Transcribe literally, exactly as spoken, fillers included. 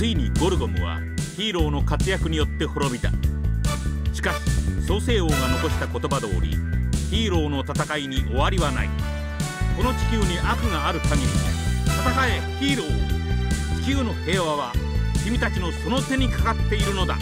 ついにゴルゴムはヒーローの活躍によって滅びた。しかし創世王が残した言葉通り、ヒーローの戦いに終わりはない。この地球に悪がある限り、戦えヒーロー。地球の平和は君たちのその手にかかっているのだ。